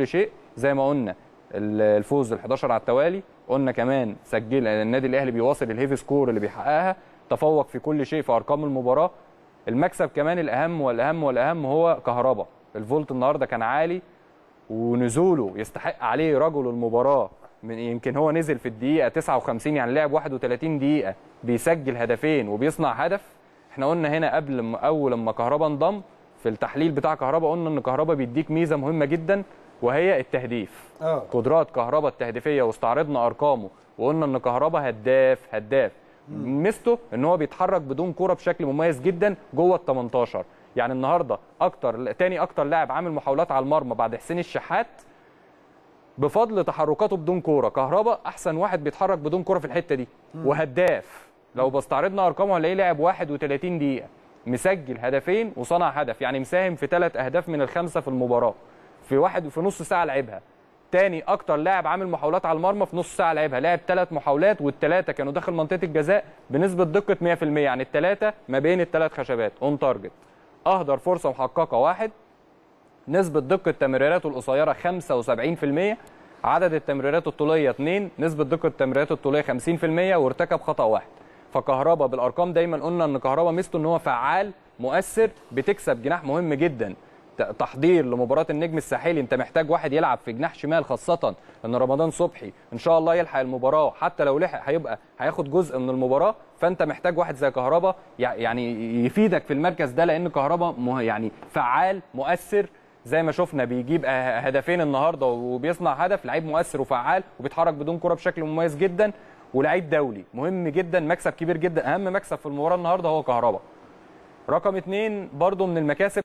كل شيء زي ما قلنا الفوز ال11 على التوالي، قلنا كمان سجل النادي الاهلي بيواصل الهيفي سكور اللي بيحققها، تفوق في كل شيء في ارقام المباراه. المكسب كمان الاهم والاهم والاهم هو كهرباء. الفولت النهارده كان عالي ونزوله يستحق عليه رجل المباراه، يمكن هو نزل في الدقيقه 59 يعني لعب 31 دقيقه بيسجل هدفين وبيصنع هدف. احنا قلنا هنا قبل اول لما كهرباء انضم في التحليل بتاع كهرباء قلنا ان كهرباء بيديك ميزه مهمه جدا وهي التهديف. قدرات كهرباء التهديفيه واستعرضنا ارقامه وقلنا ان كهرباء هداف. ميزته ان هو بيتحرك بدون كوره بشكل مميز جدا جوه ال 18، يعني النهارده تاني اكتر لاعب عامل محاولات على المرمى بعد حسين الشحات بفضل تحركاته بدون كوره. كهرباء احسن واحد بيتحرك بدون كوره في الحته دي وهداف. لو بستعرضنا ارقامه هنلاقيه لاعب 31 دقيقه مسجل هدفين وصنع هدف، يعني مساهم في 3 اهداف من ال5 في المباراه في نص ساعه لعبها. تاني اكتر لاعب عامل محاولات على المرمى في نص ساعه لعبها، لعب 3 محاولات وال3 كانوا داخل منطقه الجزاء بنسبه دقه 100%، يعني ال3 ما بين ال3 خشبات اون تارجت. اهدر فرصه محققه 1، نسبه دقه تمريراته القصيره 75%، عدد التمريرات الطوليه 2، نسبه دقه التمريرات الطوليه 50%، وارتكب خطا 1. فكهرباء بالارقام دايما قلنا ان كهرباء ميزته ان هو فعال مؤثر، بتكسب جناح مهم جدا. تحضير لمباراه النجم الساحلي انت محتاج واحد يلعب في جناح شمال، خاصه ان رمضان صبحي ان شاء الله يلحق المباراه، حتى لو لحق هيبقى هياخد جزء من المباراه، فانت محتاج واحد زي كهرباء يعني يفيدك في المركز ده، لان كهرباء يعني فعال مؤثر زي ما شفنا بيجيب هدفين النهارده وبيصنع هدف. لعيب مؤثر وفعال وبيتحرك بدون كره بشكل مميز جدا، ولعيب دولي مهم جدا، مكسب كبير جدا. اهم مكسب في المباراه النهارده هو كهرباء. رقم 2 برضه من المكاسب